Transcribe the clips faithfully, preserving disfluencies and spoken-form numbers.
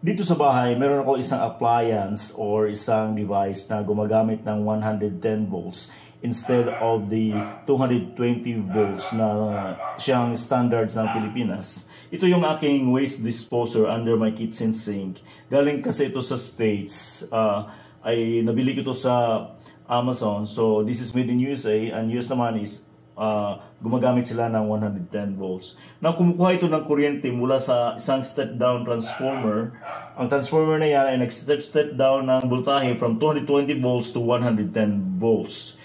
Dito sa bahay, meron ako isang appliance or isang device na gumagamit ng one hundred ten volts instead of the two hundred twenty volts na siyang standards ng Pilipinas. Ito yung aking waste disposer under my kitchen sink. Galing kasi ito sa States. Uh, ay nabili ko ito sa Amazon. So this is made in U S A, and U S naman is uh, gumagamit sila ng one hundred ten volts. Now, kumukuha ito ng kuryente mula sa isang step-down transformer. Ang transformer na yan ay nag-step-step down ng voltahe from two hundred twenty volts to one hundred ten volts.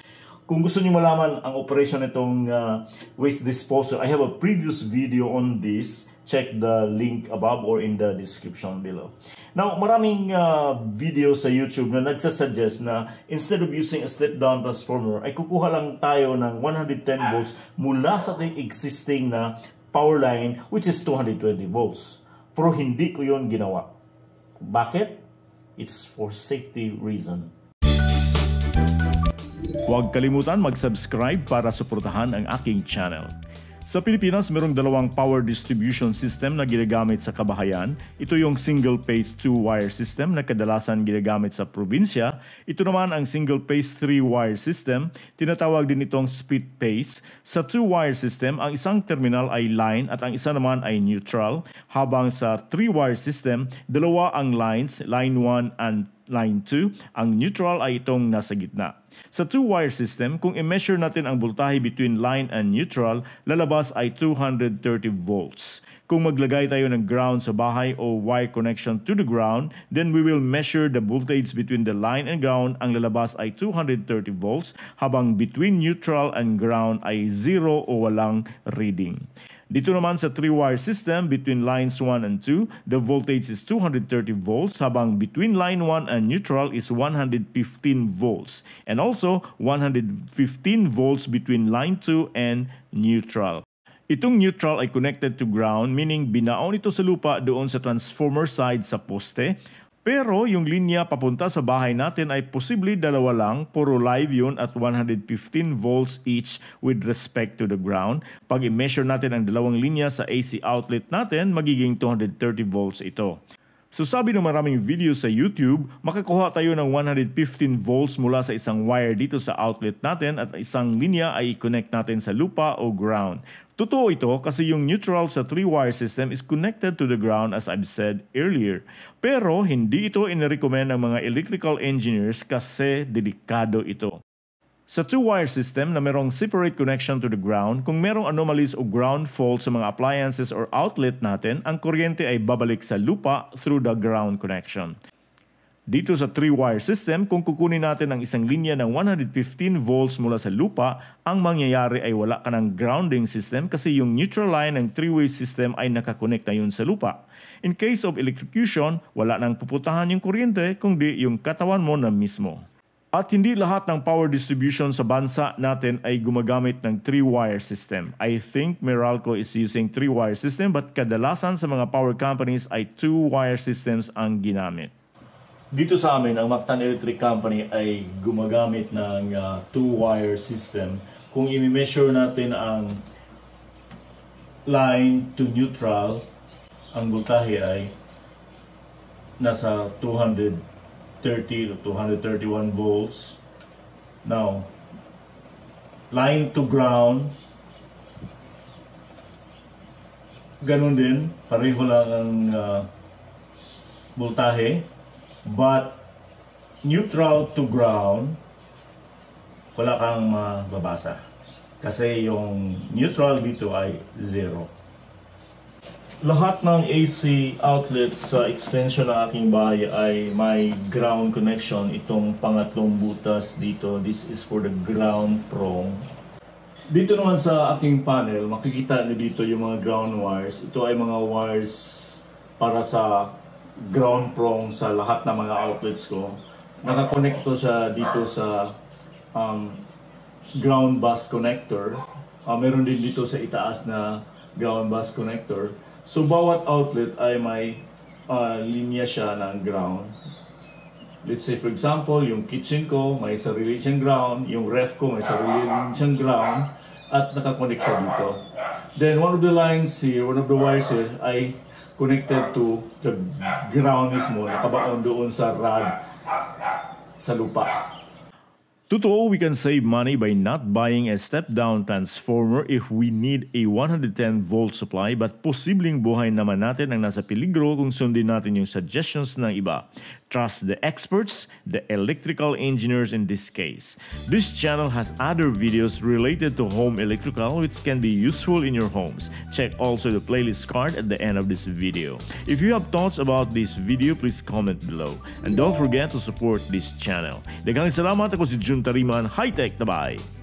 Kung gusto niyo malaman ang operation nitong uh, waste disposal, I have a previous video on this. Check the link above or in the description below. Now, maraming uh, video sa YouTube na nagsasuggest na instead of using a step-down transformer, ay kukuha lang tayo ng one hundred ten volts mula sa ating existing na power line, which is two hundred twenty volts. Pero hindi ko yun ginawa. Bakit? It's for safety reason. Huwag kalimutan mag-subscribe para suportahan ang aking channel. Sa Pilipinas, merong dalawang power distribution system na ginagamit sa kabahayan. Ito yung single-phase two-wire system na kadalasan ginagamit sa probinsya. Ito naman ang single-phase three-wire system. Tinatawag din itong split phase. Sa two-wire system, ang isang terminal ay line at ang isa naman ay neutral. Habang sa three-wire system, dalawa ang lines, line one and line two. Ang neutral ay itong nasa gitna. Sa two-wire system, kung i-measure natin ang voltahe between line and neutral, lalabas ay two hundred thirty volts. Kung maglagay tayo ng ground sa bahay o wire connection to the ground, then we will measure the voltage between the line and ground. Ang lalabas ay two hundred thirty volts, habang between neutral and ground ay zero o walang reading. Dito naman sa three-wire system, between lines one and two, the voltage is two hundred thirty volts, habang between line one and neutral is one hundred fifteen volts, and also one hundred fifteen volts between line two and neutral. Itong neutral ay connected to ground, meaning binaon ito sa lupa doon sa transformer side sa poste. Pero yung linya papunta sa bahay natin ay posible dalawa lang, puro live yun at one hundred fifteen volts each with respect to the ground. Pag i-measure natin ang dalawang linya sa A C outlet natin, magiging two hundred thirty volts ito. So sabi ng maraming video sa YouTube, makakuha tayo ng one hundred fifteen volts mula sa isang wire dito sa outlet natin at isang linya ay i-connect natin sa lupa o ground. Totoo ito kasi yung neutral sa three-wire system is connected to the ground as I've said earlier. Pero hindi ito inirecommend ng mga electrical engineers kasi delikado ito. Sa two-wire system na merong separate connection to the ground, kung merong anomalies o ground fault sa mga appliances or outlet natin, ang kuryente ay babalik sa lupa through the ground connection. Dito sa three-wire system, kung kukunin natin ang isang linya ng one hundred fifteen volts mula sa lupa, ang mangyayari ay wala ka ng grounding system kasi yung neutral line ng three-way system ay nakakonect na yun sa lupa. In case of electrocution, wala nang puputahan yung kuryente kundi yung katawan mo na mismo. At hindi lahat ng power distribution sa bansa natin ay gumagamit ng three-wire system. I think Meralco is using three-wire system, but kadalasan sa mga power companies ay two-wire systems ang ginamit. Dito sa amin, ang Mactan Electric Company ay gumagamit ng uh, two-wire system. Kung i-measure natin ang line to neutral, ang voltahe ay nasa two hundred thirty to two hundred thirty-one volts. Now, line to ground, ganun din, pareho lang ang uh, voltahe, but neutral to ground, wala kang mababasa kasi yung neutral dito ay zero. Lahat ng A C outlets sa extension ng aking bahay ay may ground connection. Itong pangatlong butas dito, this is for the ground prong. Dito naman sa aking panel, makikita nyo dito yung mga ground wires. Ito ay mga wires para sa ground prong sa lahat ng mga outlets ko. Nakakonect to sa dito sa um, ground bus connector. Uh, meron din dito sa itaas na ground bus connector. So, bawat outlet ay may uh, linya siya ng ground. Let's say, for example, yung kitchen ko, may sarili siyang ground. Yung ref ko, may sarili siyang ground. At nakakonect siya dito. Then, one of the lines here, one of the wires here, ay connected to the ground mismo, nakabaon doon sa rod, sa lupa. Totoo, we can save money by not buying a step-down transformer if we need a one hundred ten volt supply, but posibleng buhay naman natin ang nasa peligro kung sundin natin yung suggestions ng iba. Trust the experts, the electrical engineers in this case. This channel has other videos related to home electrical which can be useful in your homes. Check also the playlist card at the end of this video. If you have thoughts about this video, please comment below. And don't forget to support this channel. Daghang salamat, ako si Jun Tariman, High Tech Dubai.